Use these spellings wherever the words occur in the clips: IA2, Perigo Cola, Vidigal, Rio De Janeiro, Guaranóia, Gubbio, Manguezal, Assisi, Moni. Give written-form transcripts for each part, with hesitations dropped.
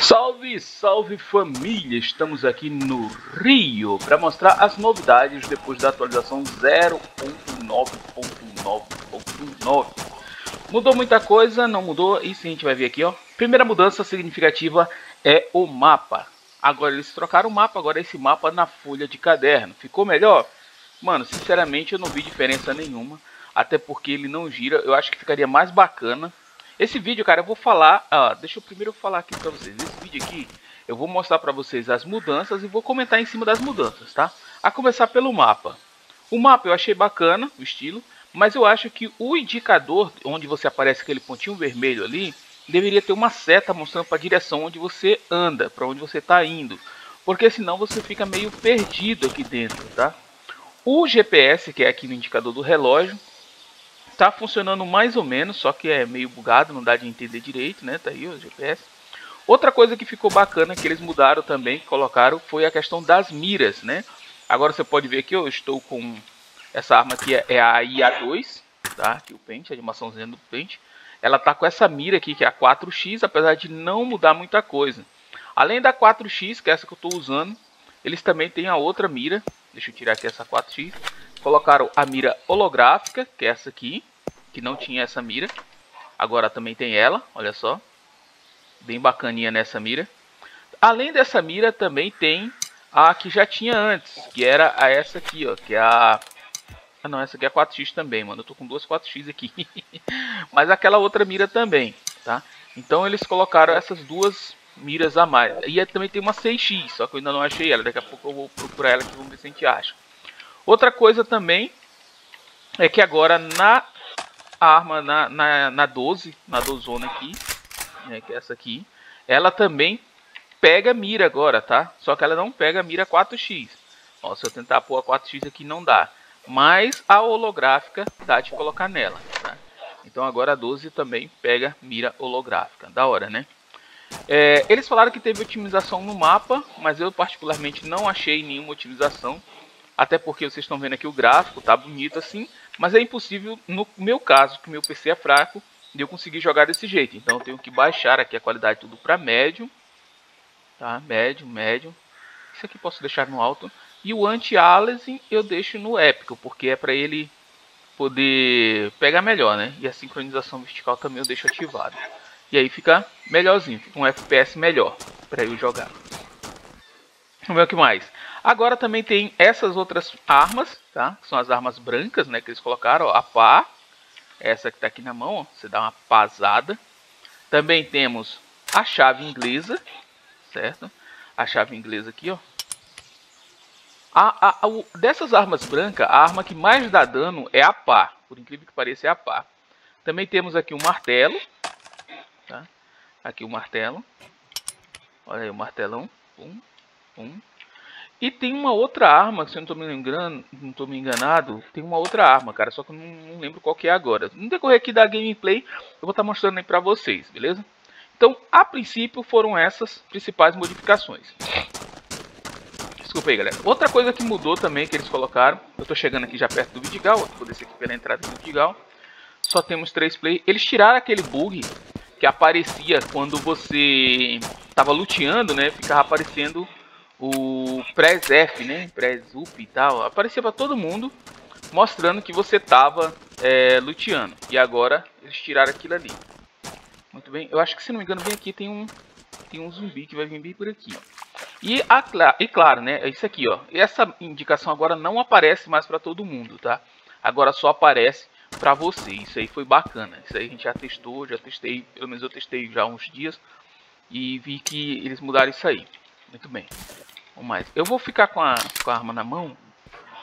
Salve, salve família! Estamos aqui no Rio para mostrar as novidades depois da atualização 0.9.9.9. Mudou muita coisa? Não mudou? E sim, a gente vai ver aqui, ó. Primeira mudança significativa é o mapa. Agora eles trocaram o mapa, agora esse mapa na folha de caderno. Ficou melhor? Mano, sinceramente eu não vi diferença nenhuma, até porque ele não gira. Eu acho que ficaria mais bacana. Esse vídeo, cara, eu vou falar... deixa eu primeiro falar aqui pra vocês. Esse vídeo aqui, eu vou mostrar pra vocês as mudanças e vou comentar em cima das mudanças, tá? A começar pelo mapa. O mapa eu achei bacana, o estilo, mas eu acho que o indicador, onde você aparece aquele pontinho vermelho ali, deveria ter uma seta mostrando pra direção onde você anda, pra onde você tá indo. Porque senão você fica meio perdido aqui dentro, tá? O GPS, que é aqui no indicador do relógio, tá funcionando mais ou menos, só que é meio bugado, não dá de entender direito, né? Tá aí o GPS. Outra coisa que ficou bacana, que eles mudaram também, que colocaram, foi a questão das miras, né? Agora você pode ver que eu estou com essa arma aqui, é a IA2, tá? Aqui o pente, a animaçãozinha do pente. Ela tá com essa mira aqui, que é a 4x, apesar de não mudar muita coisa. Além da 4x, que é essa que eu tô usando, eles também têm a outra mira. Deixa eu tirar aqui essa 4x. Colocaram a mira holográfica, que é essa aqui, que não tinha essa mira. Agora também tem ela, olha só. Bem bacaninha nessa mira. Além dessa mira, também tem a que já tinha antes, que era a essa aqui, ó. Que é a... Ah, não, essa aqui é a 4x também, mano. Eu tô com duas 4x aqui. Mas aquela outra mira também, tá? Então eles colocaram essas duas miras a mais. E também tem uma 6x, só que eu ainda não achei ela. Daqui a pouco eu vou procurar ela aqui, vamos ver se a gente acha. Outra coisa também é que agora na arma, na 12zona aqui, né, que é essa aqui, ela também pega mira agora, tá? Só que ela não pega mira 4x. Ó, se eu tentar pôr a 4x aqui não dá, mas a holográfica dá de colocar nela, tá? Então agora a 12 também pega mira holográfica, da hora, né? É, eles falaram que teve otimização no mapa, mas eu particularmente não achei nenhuma otimização. Até porque vocês estão vendo aqui o gráfico, tá bonito assim, mas é impossível no meu caso, que meu PC é fraco, de eu conseguir jogar desse jeito. Então eu tenho que baixar aqui a qualidade tudo para médio, tá? Médio, médio. Isso aqui posso deixar no alto. E o anti-aliasing eu deixo no épico, porque é para ele poder pegar melhor, né? E a sincronização vertical também eu deixo ativado. E aí fica melhorzinho, fica um FPS melhor para eu jogar. Vamos ver o que mais. Agora também tem essas outras armas, tá? São as armas brancas, né? Que eles colocaram, ó, a pá. Essa que tá aqui na mão, ó, você dá uma pasada. Também temos a chave inglesa, certo? A chave inglesa aqui, ó. Dessas armas brancas, a arma que mais dá dano é a pá. Por incrível que pareça, é a pá. Também temos aqui um martelo, tá? Aqui o martelo. Olha aí o martelão. Pum, pum. E tem uma outra arma, se eu não tô me enganado, tem uma outra arma, cara, só que eu não lembro qual que é agora. No decorrer aqui da gameplay, eu vou estar mostrando aí pra vocês, beleza? Então, a princípio, foram essas principais modificações. Desculpa aí, galera. Outra coisa que mudou também, que eles colocaram, eu tô chegando aqui já perto do Vidigal, eu vou descer aqui pela entrada do Vidigal. Só temos 3 players. Eles tiraram aquele bug que aparecia quando você tava luteando, né, ficava aparecendo... o Press-F, né? Press-Up e tal. Aparecia para todo mundo mostrando que você tava luteando. E agora eles tiraram aquilo ali. Muito bem. Eu acho que, se não me engano, vem aqui, tem um zumbi que vai vir bem por aqui. E claro, né? É isso aqui, ó. E essa indicação agora não aparece mais para todo mundo, tá? Agora só aparece para você. Isso aí foi bacana. Isso aí a gente já testou, já testei. Pelo menos eu testei já há uns dias. E vi que eles mudaram isso aí. Muito bem. Mas eu vou ficar com a arma na mão,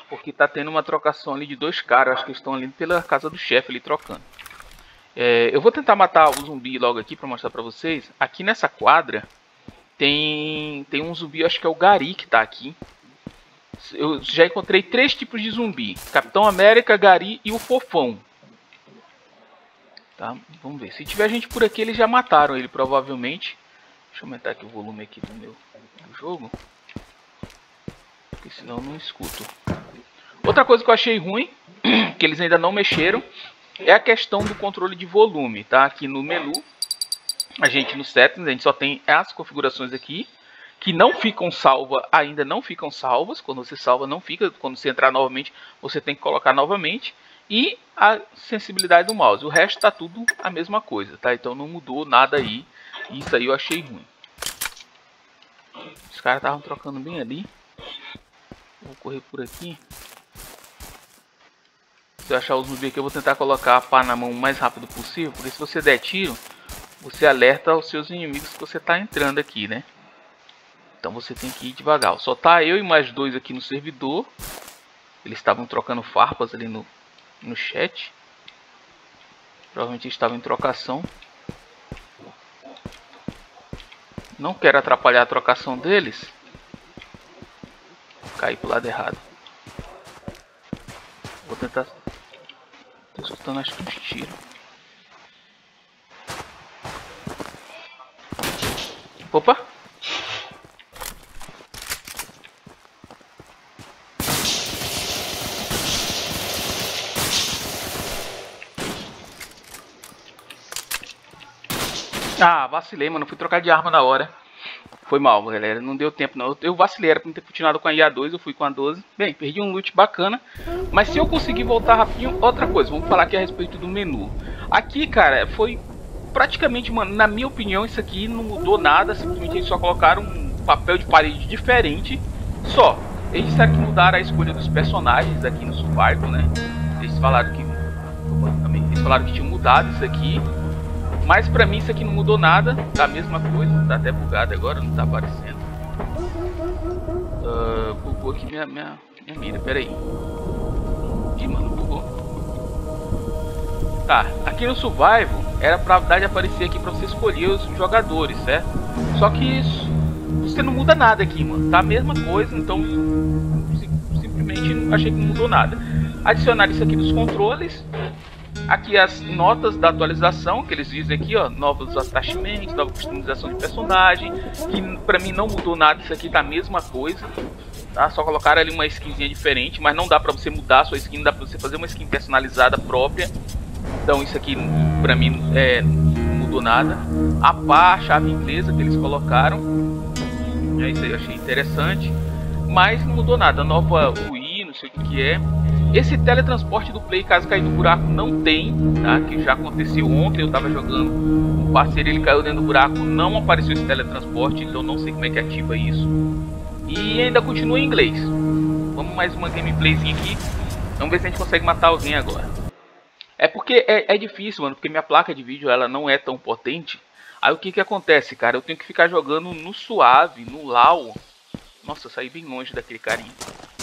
porque tá tendo uma trocação ali de 2 caras. Acho que eles estão ali pela casa do chefe ali trocando. Eu vou tentar matar o zumbi logo aqui para mostrar para vocês. Aqui nessa quadra tem um zumbi, acho que é o Gari que tá aqui. Eu já encontrei 3 tipos de zumbi: Capitão América, Gari e o Fofão. Tá? Vamos ver. Se tiver gente por aqui, eles já mataram ele provavelmente. Deixa eu aumentar aqui o volume aqui do meu jogo, porque senão eu não escuto. Outra coisa que eu achei ruim, que eles ainda não mexeram, é a questão do controle de volume, tá? Aqui no menu, a gente no settings, a gente só tem as configurações aqui, que não ficam salvas, ainda não ficam salvas. Quando você salva, não fica. Quando você entrar novamente, você tem que colocar novamente. E a sensibilidade do mouse. O resto está tudo a mesma coisa, tá? Então não mudou nada aí. Isso aí eu achei ruim. Os caras estavam trocando bem ali. Vou correr por aqui. Se eu achar os zumbis aqui, eu vou tentar colocar a pá na mão o mais rápido possível. Porque se você der tiro, você alerta os seus inimigos que você está entrando aqui, né? Então você tem que ir devagar. Só tá eu e mais dois aqui no servidor. Eles estavam trocando farpas ali no chat. Provavelmente estavam em trocação. Não quero atrapalhar a trocação deles. Caí pro lado errado. Vou tentar... Tô escutando acho que uns tiros. Opa! Ah, vacilei, mano. Fui trocar de arma na hora. Foi mal, galera. Não deu tempo, não. Eu vacilei. Era pra não ter continuado com a IA2. Eu fui com a 12. Bem, perdi um loot bacana. Mas se eu conseguir voltar rapidinho, outra coisa. Vamos falar aqui a respeito do menu. Aqui, cara, foi praticamente, mano, na minha opinião, isso aqui não mudou nada. Simplesmente eles só colocaram um papel de parede diferente. Só. Eles disseram que mudaram a escolha dos personagens aqui no Survival, né? Eles falaram que... Eles falaram que tinham mudado isso aqui. Mas pra mim isso aqui não mudou nada, tá a mesma coisa, tá até bugado agora, não tá aparecendo. Bugou aqui minha mira, pera aí. Ih, mano, bugou. Tá, aqui no Survival era pra dar de aparecer aqui pra você escolher os jogadores, certo? Só que isso, você não muda nada aqui, mano, tá a mesma coisa, então simplesmente achei que não mudou nada. Adicionar isso aqui dos controles. Aqui as notas da atualização, que eles dizem aqui, ó, novos attachments, nova customização de personagem, que pra mim não mudou nada, isso aqui tá a mesma coisa, tá? Só colocaram ali uma skinzinha diferente, mas não dá pra você mudar a sua skin, dá pra você fazer uma skin personalizada própria, então isso aqui pra mim não mudou nada. A pá, a chave inglesa que eles colocaram, é isso aí, eu achei interessante, mas não mudou nada, nova UI, não sei o que é. Esse teletransporte do play, caso cair do buraco, não tem, tá? Que já aconteceu ontem, eu tava jogando um parceiro, ele caiu dentro do buraco, não apareceu esse teletransporte, então não sei como é que ativa isso. E ainda continua em inglês. Vamos mais uma gameplayzinha aqui, vamos ver se a gente consegue matar alguém agora. É porque é difícil, mano, porque minha placa de vídeo ela não é tão potente. Aí o que que acontece, cara? Eu tenho que ficar jogando no suave, no low. Nossa, eu saí bem longe daquele carinha.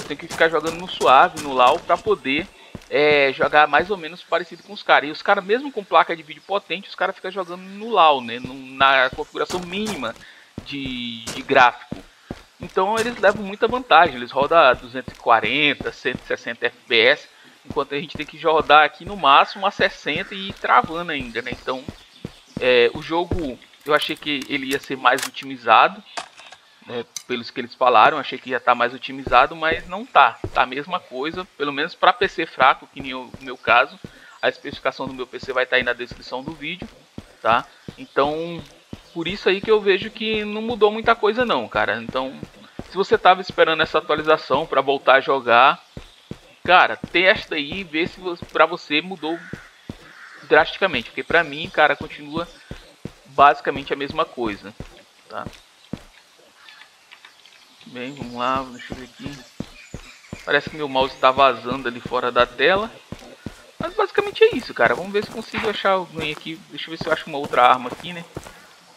Tem que ficar jogando no suave, no low, para poder jogar mais ou menos parecido com os caras. E os caras, mesmo com placa de vídeo potente, os caras ficam jogando no low, né? Na configuração mínima de gráfico. Então eles levam muita vantagem, eles rodam a 240, 160 FPS, enquanto a gente tem que rodar aqui no máximo a 60 e ir travando ainda, né? Então o jogo, eu achei que ele ia ser mais otimizado. Pelos que eles falaram, achei que ia estar mais otimizado, mas não tá. Tá a mesma coisa, pelo menos para PC fraco, que nem o meu caso. A especificação do meu PC vai estar aí na descrição do vídeo, tá? Então, por isso aí que eu vejo que não mudou muita coisa não, cara. Então, se você tava esperando essa atualização para voltar a jogar, cara, testa aí e vê se para você mudou drasticamente. Porque para mim, cara, continua basicamente a mesma coisa, tá? Bem, vamos lá, deixa eu ver aqui. Parece que meu mouse está vazando ali fora da tela. Mas basicamente é isso, cara. Vamos ver se consigo achar alguém aqui. Deixa eu ver se eu acho uma outra arma aqui, né?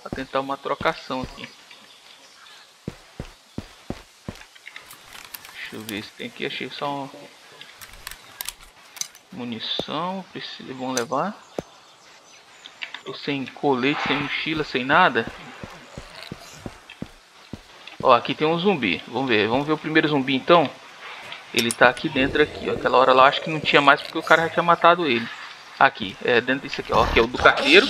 Para tentar uma trocação aqui. Deixa eu ver se tem aqui. Achei só uma munição. Preciso, vamos levar. Tô sem colete, sem mochila, sem nada. Ó, aqui tem um zumbi. Vamos ver o primeiro zumbi então. Ele tá aqui dentro aqui, ó. Aquela hora lá acho que não tinha mais porque o cara já tinha matado ele. Aqui, dentro disso aqui, ó. Aqui é o do carteiro.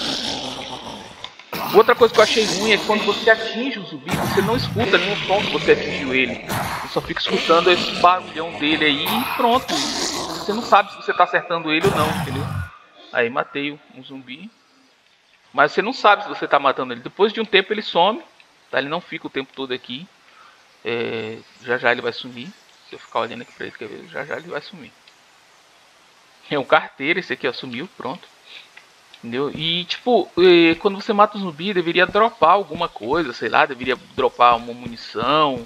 Outra coisa que eu achei ruim é que quando você atinge o zumbi, você não escuta nenhum som que você atingiu ele. Você só fica escutando esse barulhão dele aí e pronto. Você não sabe se você tá acertando ele ou não, entendeu? Aí matei um zumbi. Mas você não sabe se você está matando ele. Depois de um tempo ele some, tá? Ele não fica o tempo todo aqui. É, já já ele vai sumir. Se eu ficar olhando aqui para ele, quer ver? Já já ele vai sumir. É um carteiro esse aqui, ó, sumiu, pronto. Entendeu? E tipo, quando você mata um zumbi, deveria dropar alguma coisa, sei lá, deveria dropar uma munição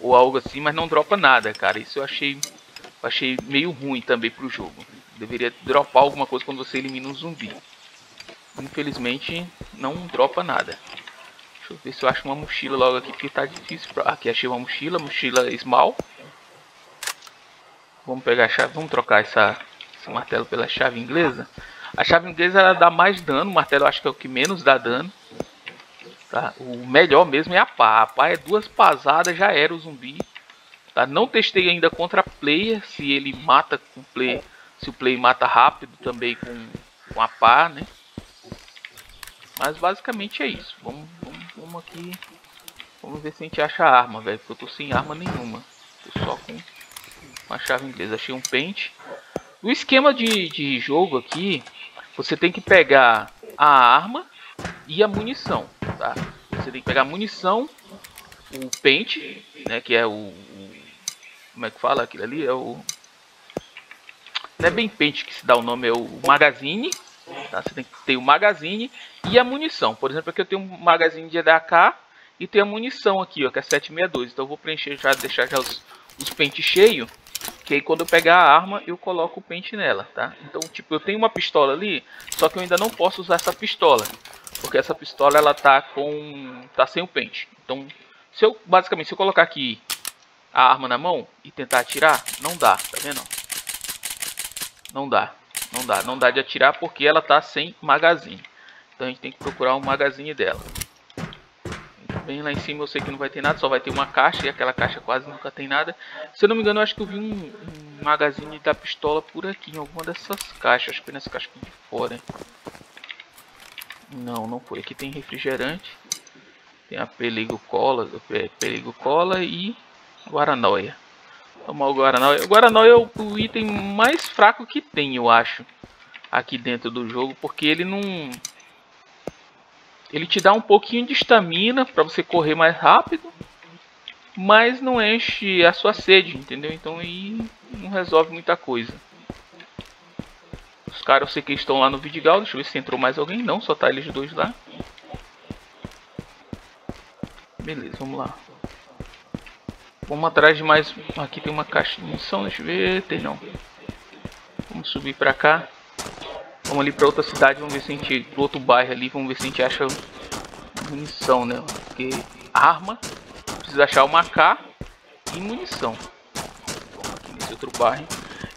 ou algo assim, mas não dropa nada, cara. Isso eu achei meio ruim também pro jogo. Deveria dropar alguma coisa quando você elimina um zumbi. Infelizmente, não dropa nada. Deixa eu ver se eu acho uma mochila logo aqui, porque tá difícil pra... Aqui achei uma mochila, Small. Vamos pegar a chave, vamos trocar esse martelo pela chave inglesa. A chave inglesa ela dá mais dano, o martelo eu acho que é o que menos dá dano. Tá? O melhor mesmo é a pá. A pá é duas pasadas, já era o zumbi. Tá? Não testei ainda contra player, se ele mata com play, se o play mata rápido também com a pá, né? Mas basicamente é isso. Vamos aqui. Vamos ver se a gente acha a arma, velho. Porque eu tô sem arma nenhuma. Tô só com uma chave inglesa. Achei um pente. O esquema de jogo aqui, você tem que pegar a arma e a munição, tá? Você tem que pegar a munição, o pente, né? Que é como é que fala aquilo ali? É o... Não é bem pente que se dá o nome, é o magazine. Tá? Você tem que ter o magazine e a munição. Por exemplo, aqui eu tenho um magazine de AK e tem a munição aqui, ó, que é 762. Então eu vou preencher, já deixar já os pentes cheios, que aí quando eu pegar a arma eu coloco o pente nela, tá? Então, tipo, eu tenho uma pistola ali, só que eu ainda não posso usar essa pistola, porque essa pistola ela tá sem o pente. Então, se eu colocar aqui a arma na mão e tentar atirar, não dá, tá vendo? Não dá de atirar porque ela tá sem magazine. Então a gente tem que procurar um magazine dela. Bem lá em cima eu sei que não vai ter nada, só vai ter uma caixa, e aquela caixa quase nunca tem nada. Se eu não me engano, eu acho que eu vi um magazine da pistola por aqui, em alguma dessas caixas. Acho que foi nessa caixa aqui de fora. Não foi. Aqui tem refrigerante. Tem a Perigo Cola e Guaranóia. Tomar o Guaranóia. O Guaranóia é o item mais fraco que tem, eu acho, aqui dentro do jogo, porque ele não... Ele te dá um pouquinho de estamina para você correr mais rápido, mas não enche a sua sede, entendeu? Então aí não resolve muita coisa. Os caras eu sei que estão lá no Vidigal. Deixa eu ver se entrou mais alguém. Não, só tá eles dois lá. Beleza, vamos lá. Vamos atrás de mais... Aqui tem uma caixa de munição, deixa eu ver... Tem não. Vamos subir para cá. Vamos ali pra outra cidade, vamos ver se a gente... Pro outro bairro ali, vamos ver se a gente acha munição, né? Porque arma, precisa achar uma AK e munição. Vamos aqui nesse outro bairro.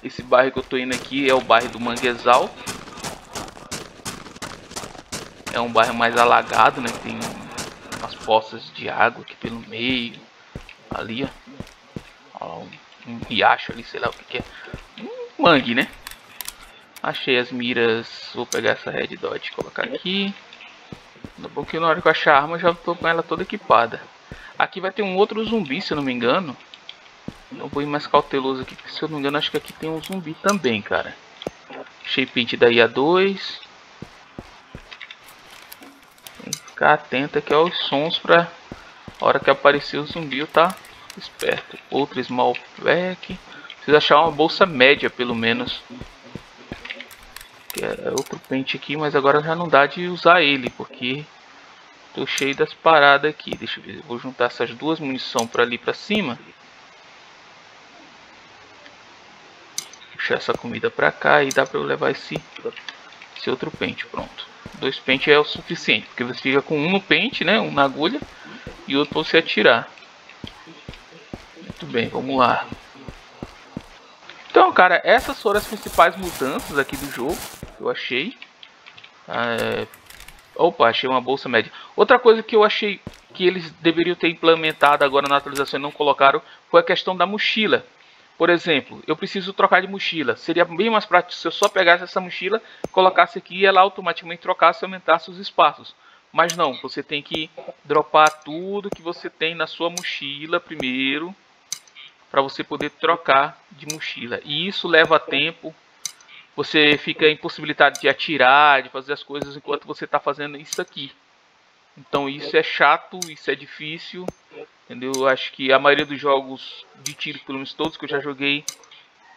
Esse bairro que eu tô indo aqui é o bairro do Manguezal. É um bairro mais alagado, né? Tem umas poças de água aqui pelo meio. Ali, ó. Um riacho ali, sei lá o que é. Um mangue, né? Achei as miras, vou pegar essa Red Dot e colocar aqui. Daqui a pouquinho, na hora que eu achar a arma, já tô com ela toda equipada. Aqui vai ter um outro zumbi, se eu não me engano. Eu vou ir mais cauteloso aqui, porque se eu não me engano, acho que aqui tem um zumbi também, cara. Achei pente da IA2. Tem que ficar atento aqui aos sons pra... A hora que aparecer o zumbi, eu tá esperto. Outro small pack. Preciso achar uma bolsa média, pelo menos. É outro pente aqui, mas agora já não dá de usar ele, porque tô cheio das paradas aqui. Deixa eu ver, eu vou juntar essas duas munição para ali para cima. Puxar essa comida para cá e dá para eu levar esse outro pente, pronto. Dois pentes é o suficiente, porque você fica com um no pente, né, um na agulha e outro para você atirar. Muito bem, vamos lá. Então, cara, essas foram as principais mudanças aqui do jogo. Eu achei. Opa, achei uma bolsa média. Outra coisa que eu achei que eles deveriam ter implementado agora na atualização e não colocaram foi a questão da mochila. Por exemplo, eu preciso trocar de mochila. Seria bem mais prático se eu só pegasse essa mochila, colocasse aqui e ela automaticamente trocasse e aumentasse os espaços. Mas não, você tem que dropar tudo que você tem na sua mochila primeiro, para você poder trocar de mochila. E isso leva tempo. você fica impossibilitado de atirar, de fazer as coisas enquanto você está fazendo isso aqui. Então isso é chato, isso é difícil, entendeu? Acho que a maioria dos jogos de tiro, pelo menos todos que eu já joguei,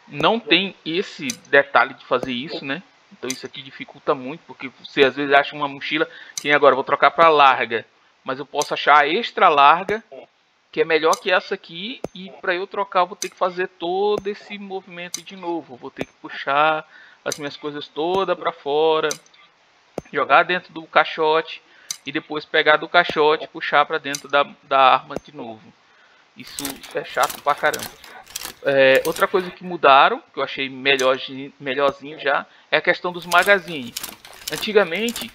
não tem esse detalhe de fazer isso, né? Então isso aqui dificulta muito, porque você às vezes acha uma mochila que agora vou trocar para larga, mas eu posso achar a extra larga, que é melhor que essa aqui, e para eu trocar eu vou ter que fazer todo esse movimento de novo, vou ter que puxar as minhas coisas todas para fora, jogar dentro do caixote e depois pegar do caixote e puxar para dentro da arma de novo. Isso é chato pra caramba. É, outra coisa que mudaram, que eu achei melhorzinho já, é a questão dos magazines. Antigamente,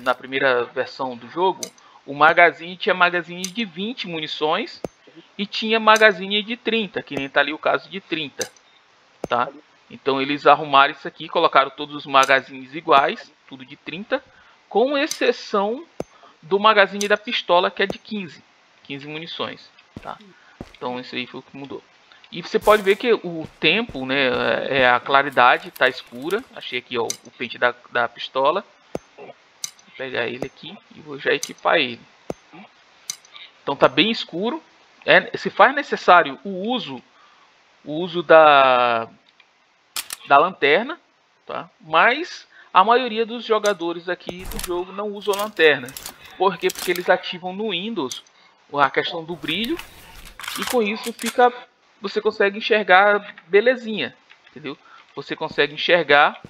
na primeira versão do jogo, o magazine tinha magazine de 20 munições e tinha magazine de 30, que nem tá ali o caso de 30, tá? Então eles arrumaram isso aqui, colocaram todos os magazines iguais, tudo de 30, com exceção do magazine da pistola, que é de 15 munições, tá? Então isso aí foi o que mudou. E você pode ver que o tempo, né, a claridade tá escura. Achei aqui, ó, o pente da pistola. Vou pegar ele aqui e vou já equipar ele. Então tá bem escuro. Se faz necessário o uso da lanterna, tá? Mas a maioria dos jogadores aqui do jogo não usam lanterna. Por quê? Porque eles ativam no Windows a questão do brilho, e com isso fica, você consegue enxergar belezinha, entendeu? Você consegue enxergar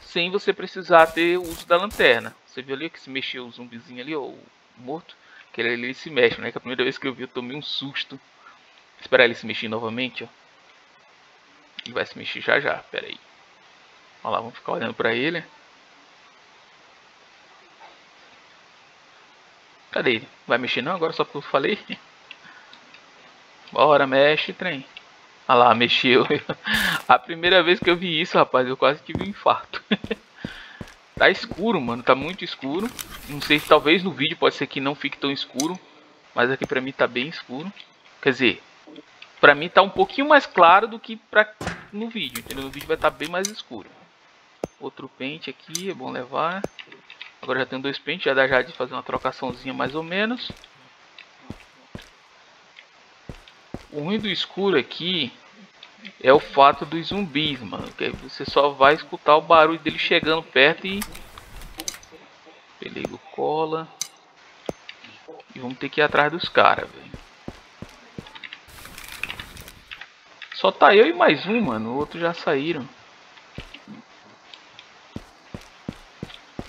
sem você precisar ter o uso da lanterna. Você viu ali que se mexeu o zumbizinho ali, ó, o morto, que ele se mexe, né? Que a primeira vez que eu vi eu tomei um susto. Esperar ele se mexer novamente, ó. Ele vai se mexer já já, pera aí. Olha lá, vamos ficar olhando pra ele. Cadê ele? Vai mexer não agora, só porque eu falei? Bora, mexe, trem. Olha lá, mexeu. A primeira vez que eu vi isso, rapaz, eu quase tive um infarto. Tá escuro, mano, tá muito escuro. Não sei, talvez no vídeo pode ser que não fique tão escuro, mas aqui pra mim tá bem escuro. Quer dizer, pra mim tá um pouquinho mais claro do que no vídeo, entendeu? No vídeo vai estar bem mais escuro. Outro pente aqui, é bom levar. Agora já tenho dois pentes, já dá já de fazer uma trocaçãozinha mais ou menos. O ruim do escuro aqui é o fato dos zumbis, mano, que você só vai escutar o barulho dele chegando perto. E Perigo Cola. E vamos ter que ir atrás dos caras, velho. Só tá eu e mais um, mano, o outro já saíram.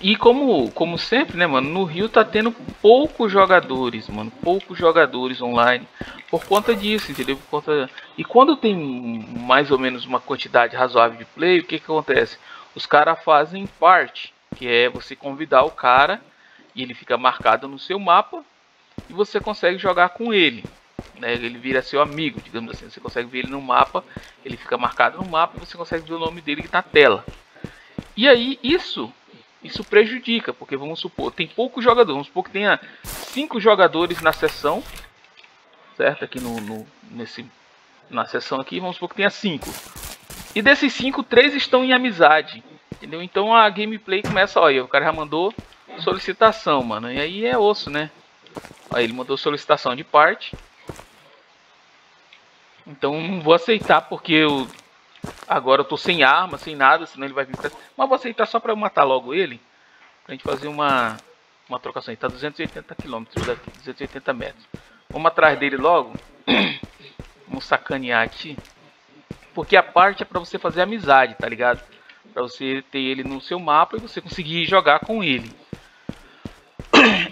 E como sempre, né, mano, no Rio tá tendo poucos jogadores, mano, poucos jogadores online. Por conta disso, entendeu? E quando tem mais ou menos uma quantidade razoável de play, o que que acontece? Os caras fazem parte, que é você convidar o cara e ele fica marcado no seu mapa e você consegue jogar com ele, né? Ele vira seu amigo, digamos assim, você consegue ver ele no mapa, ele fica marcado no mapa e você consegue ver o nome dele na tela. E aí isso prejudica, porque vamos supor, tem poucos jogadores, vamos supor que tenha 5 jogadores na sessão, certo? Aqui na sessão aqui, vamos supor que tenha 5. E desses 5, 3 estão em amizade, entendeu? Então a gameplay começa, olha, o cara já mandou solicitação, mano, e aí é osso, né? Aí ele mandou solicitação de parte. Então não vou aceitar, porque agora eu tô sem arma, sem nada, senão ele vai vir pra... Mas vou aceitar só pra matar logo ele, pra gente fazer uma trocação. Ele tá 280 km daqui, 280 metros. Vamos atrás dele logo. Vamos sacanear aqui. Porque a parte é pra você fazer amizade, tá ligado? Pra você ter ele no seu mapa e você conseguir jogar com ele.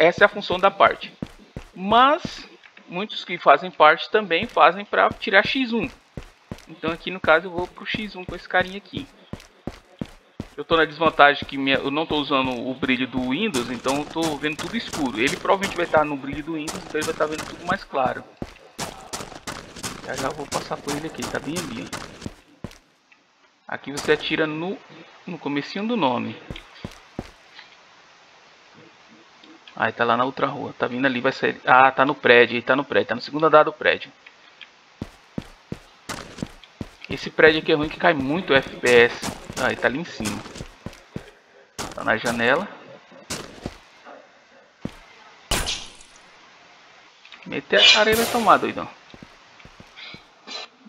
Essa é a função da parte. Mas muitos que fazem parte também fazem pra tirar X1. Então aqui no caso eu vou pro X1 com esse carinha aqui. Eu tô na desvantagem que eu não tô usando o brilho do Windows, então eu tô vendo tudo escuro. Ele provavelmente vai estar no brilho do Windows, então ele vai estar vendo tudo mais claro. Já vou passar por ele aqui, ele tá bem ali. Aqui você atira no comecinho do nome. Aí tá lá na outra rua, tá vindo ali, vai sair. Ah, tá no prédio, ele tá no prédio, tá no segundo andar do prédio. Esse prédio aqui é ruim que cai muito FPS. Ah, ele tá ali em cima. Tá na janela. Mete a areia, vai tomar, doidão.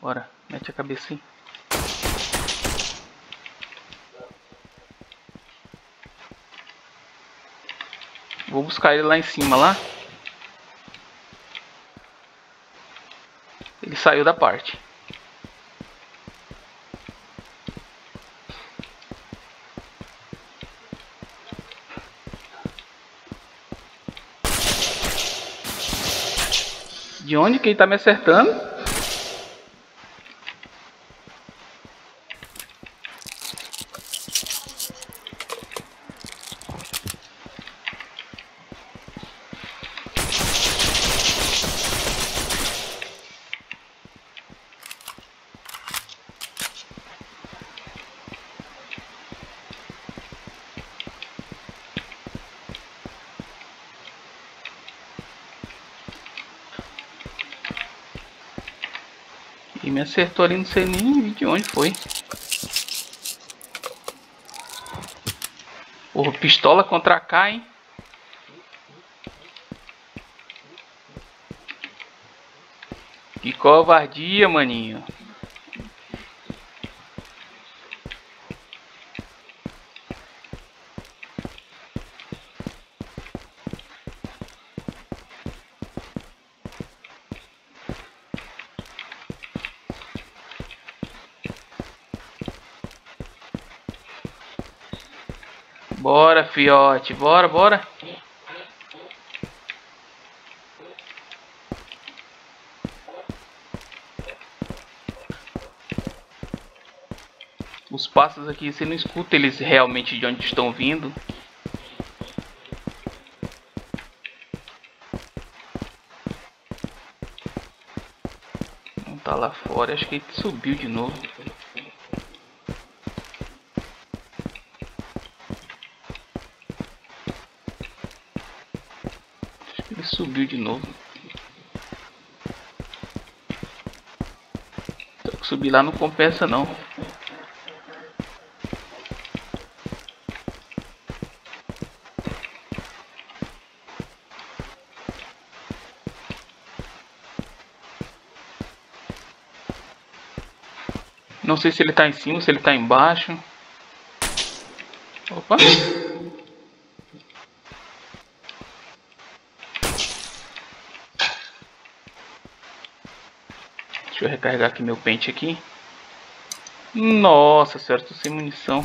Bora, mete a cabeça aí. Vou buscar ele lá em cima, lá. Ele saiu da parte. De onde que ele tá me acertando? E me acertou ali, não sei nem de onde foi. Porra, pistola contra cá, hein? Que covardia, maninho. Bora, fiote, bora, bora. Os passos aqui, você não escuta eles realmente de onde estão vindo. Não tá lá fora, acho que ele subiu de novo. Subiu de novo. Só que subir lá não compensa não. Não sei se ele tá em cima, se ele tá embaixo. Opa! Deixa eu recarregar aqui meu pente aqui. Nossa senhora, tô sem munição.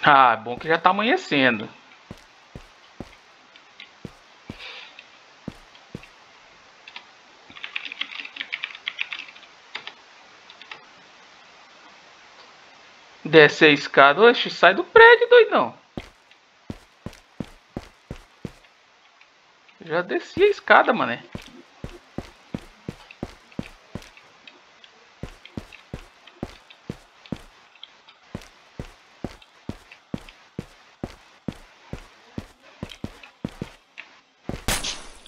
Ah, bom que já tá amanhecendo. Desce a escada. Oxe, sai do prédio, doidão. Já desci a escada, mané.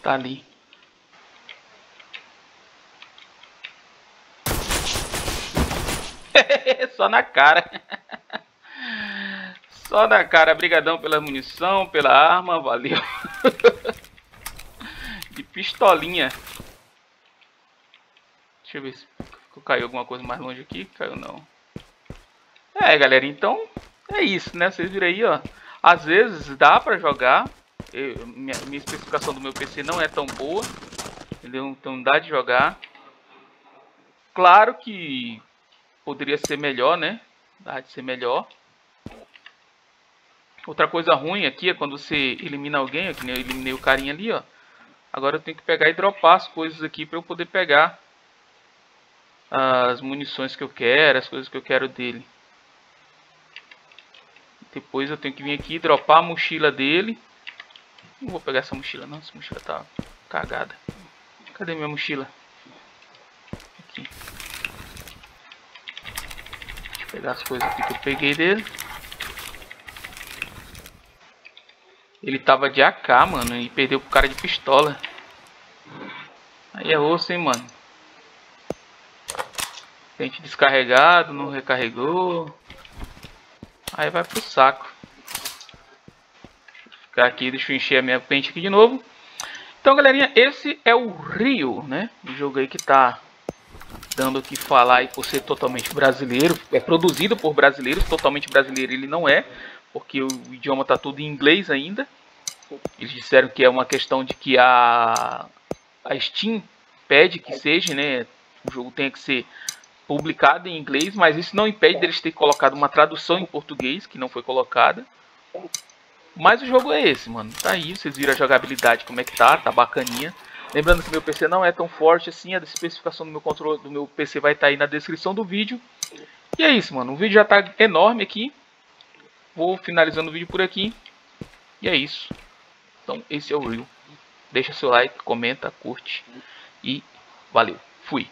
Tá ali. Só na cara. Só na cara. Obrigadão pela munição, pela arma. Valeu. De pistolinha. Deixa eu ver se caiu alguma coisa mais longe aqui. Caiu não. É, galera, então é isso, né? Vocês viram aí, ó. Às vezes dá pra jogar. Minha especificação do meu PC não é tão boa, entendeu? Então dá de jogar. Claro que poderia ser melhor, né? Dá de ser melhor. Outra coisa ruim aqui é quando você elimina alguém. Aqui eu eliminei o carinha ali, ó. Agora eu tenho que pegar e dropar as coisas aqui para eu poder pegar as munições que eu quero, as coisas que eu quero dele. Depois eu tenho que vir aqui e dropar a mochila dele. Não vou pegar essa mochila não, essa mochila tá cagada. Cadê minha mochila? Aqui. Deixa eu pegar as coisas aqui que eu peguei dele. Ele tava de AK, mano, e perdeu pro cara de pistola. Aí é osso, hein, mano. Tente descarregado, não recarregou. Aí vai pro saco. Deixa eu ficar aqui, deixa eu encher a minha pente aqui de novo. Então, galerinha, esse é o Rio, né? O jogo aí que tá dando o que falar aí por ser totalmente brasileiro. É produzido por brasileiros, totalmente brasileiro ele não é, porque o idioma tá tudo em inglês ainda. Eles disseram que é uma questão de que a Steam pede que seja, né? O jogo tenha que ser publicado em inglês, mas isso não impede deles terem colocado uma tradução em português, que não foi colocada. Mas o jogo é esse, mano. Tá aí, vocês viram a jogabilidade como é que tá, tá bacaninha. Lembrando que meu PC não é tão forte assim, a especificação do meu controle do meu PC vai estar aí na descrição do vídeo. E é isso, mano. O vídeo já tá enorme aqui. Vou finalizando o vídeo por aqui. E é isso. Então, esse é o Rio. Deixa seu like, comenta, curte. E valeu. Fui.